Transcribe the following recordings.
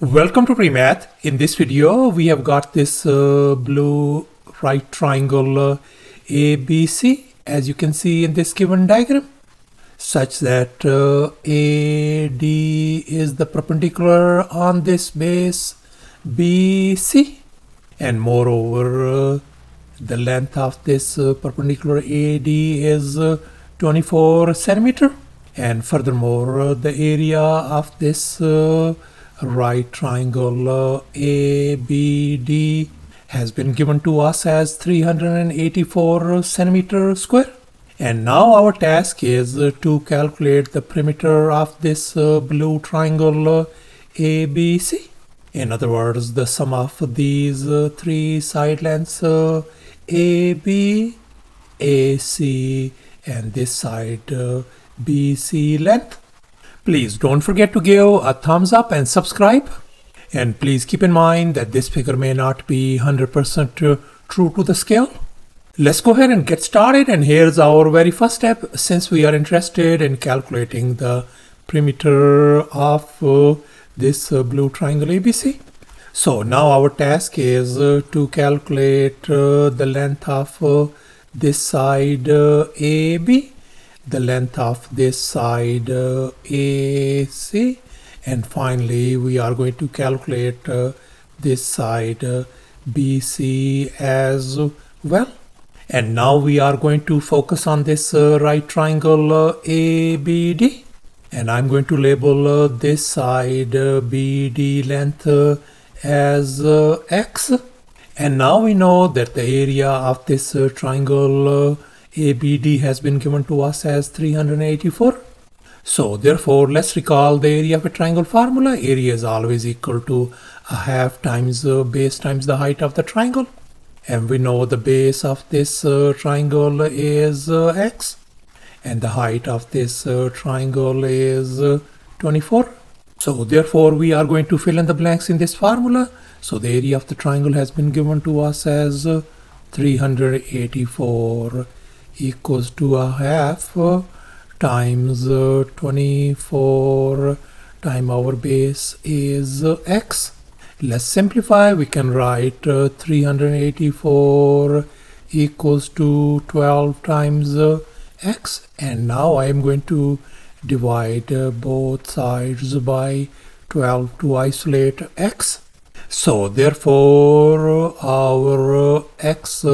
Welcome to PreMath. In this video, we have got this blue right triangle ABC, as you can see in this given diagram, such that AD is the perpendicular on this base BC, and moreover, the length of this perpendicular AD is 24 centimeter, and furthermore, the area of this right triangle ABD has been given to us as 384 centimeter square. And now our task is to calculate the perimeter of this blue triangle ABC. In other words, the sum of these three side lengths AB, AC, and this side BC length. Please don't forget to give a thumbs up and subscribe. And please keep in mind that this figure may not be 100% true to the scale. Let's go ahead and get started, and here's our very first step, since we are interested in calculating the perimeter of this blue triangle ABC. So now our task is to calculate the length of this side AB, the length of this side AC, and finally we are going to calculate this side BC as well. And now we are going to focus on this right triangle ABD, and I'm going to label this side BD length as X. And now we know that the area of this triangle ABD has been given to us as 384. So therefore, let's recall the area of a triangle formula. Area is always equal to a half times base times the height of the triangle. And we know the base of this triangle is X, and the height of this triangle is 24. So therefore, we are going to fill in the blanks in this formula. So the area of the triangle has been given to us as 384 equals to a half times 24 times our base is X. Let's simplify. We can write 384 equals to 12 times X, and now I am going to divide both sides by 12 to isolate X. So therefore, our X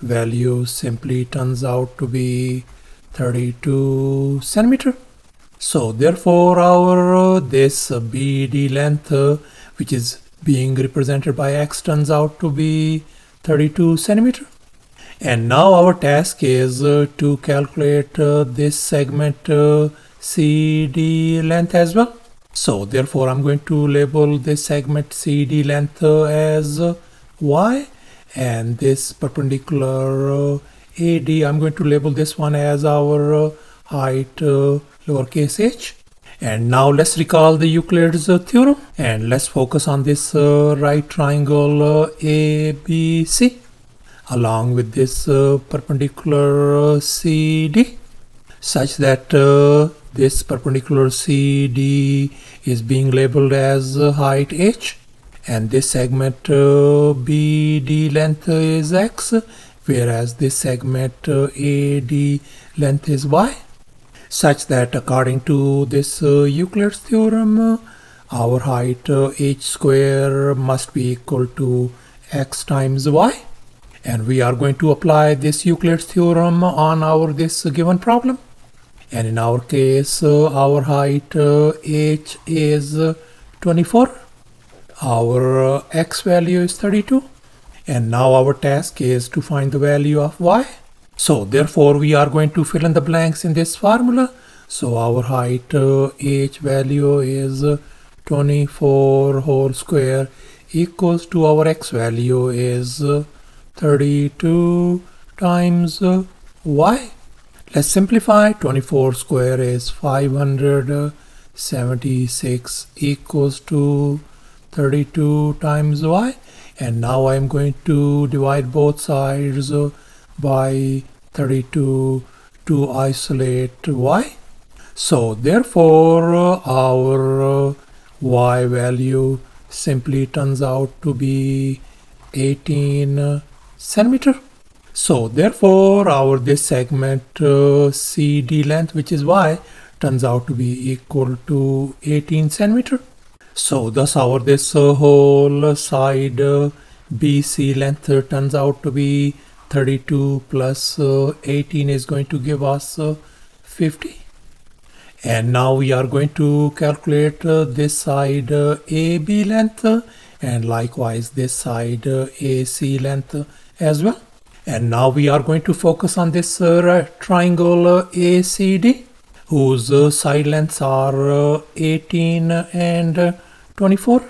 value simply turns out to be 32 centimeter. So therefore, our this BD length, which is being represented by X, turns out to be 32 centimeter. And now our task is to calculate this segment CD length as well. So therefore, I'm going to label this segment CD length as Y, and this perpendicular AD, I'm going to label this one as our height lowercase h. And now let's recall the Euclid's theorem, and let's focus on this right triangle ABC along with this perpendicular CD, such that this perpendicular CD is being labeled as height h, and this segment BD length is X, whereas this segment AD length is Y, such that according to this Euclid's theorem, our height h square must be equal to X times Y. And we are going to apply this Euclid's theorem on our this given problem. And in our case, our height h is 24, our X value is 32. And now our task is to find the value of Y. So therefore, we are going to fill in the blanks in this formula. So our height h value is 24 whole square equals to our X value is 32 times Y. Let's simplify. 24 square is 576 equals to 32 times Y. And now I'm going to divide both sides by 32 to isolate Y. So therefore, our Y value simply turns out to be 18 centimeter. So therefore our this segment CD length, which is Y, turns out to be equal to 18 centimeter. So thus our this whole side BC length turns out to be 32 plus 18 is going to give us 50. And now we are going to calculate this side AB length and likewise this side AC length as well. And now we are going to focus on this triangle ACD, whose side lengths are 18 and 24.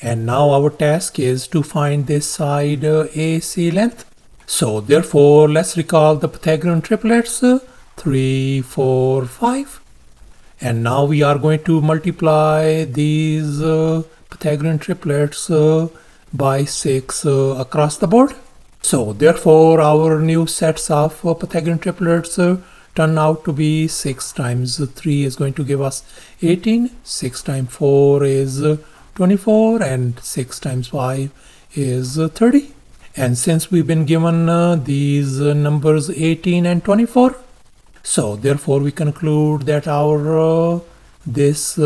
And now our task is to find this side AC length. So therefore let's recall the Pythagorean triplets 3, 4, 5. And now we are going to multiply these Pythagorean triplets by 6 across the board. So therefore our new sets of Pythagorean triplets turn out to be 6 times 3 is going to give us 18, 6 times 4 is 24, and 6 times 5 is 30. And since we've been given these numbers 18 and 24, so therefore we conclude that our this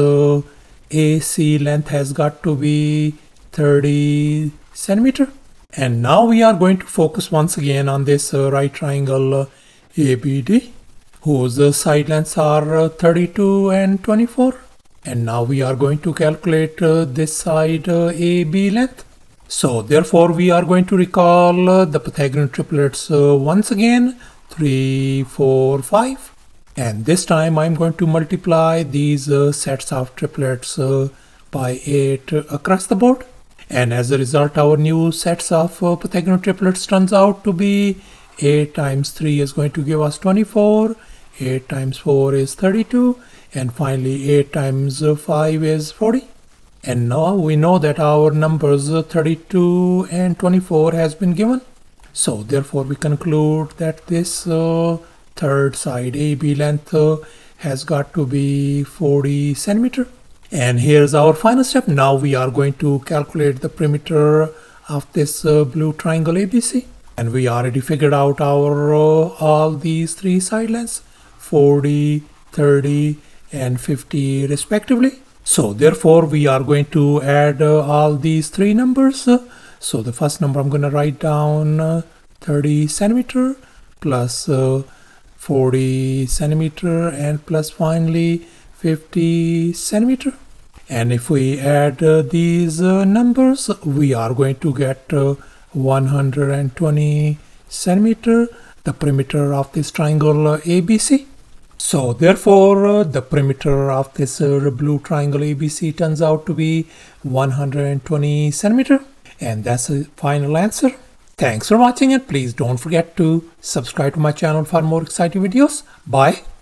AC length has got to be 30 centimeter. And now we are going to focus once again on this right triangle ABD, whose side lengths are 32 and 24. And now we are going to calculate this side AB length. So therefore we are going to recall the Pythagorean triplets once again, 3, 4, 5. And this time I'm going to multiply these sets of triplets by 8 across the board. And as a result our new sets of Pythagorean triplets turns out to be 8 times 3 is going to give us 24, 8 times 4 is 32, and finally 8 times 5 is 40. And now we know that our numbers 32 and 24 has been given. So therefore we conclude that this third side AB length has got to be 40 centimeter. And here's our final step. Now we are going to calculate the perimeter of this blue triangle ABC. And we already figured out our all these three side lengths, 40, 30, and 50 respectively. So therefore we are going to add all these three numbers. So the first number I'm going to write down 30 centimeter plus 40 centimeter, and plus finally 50 centimeter. And if we add these numbers, we are going to get 120 centimeter, the perimeter of this triangle ABC. So therefore the perimeter of this blue triangle ABC turns out to be 120 centimeter. And that's the final answer. Thanks for watching, and please don't forget to subscribe to my channel for more exciting videos. Bye.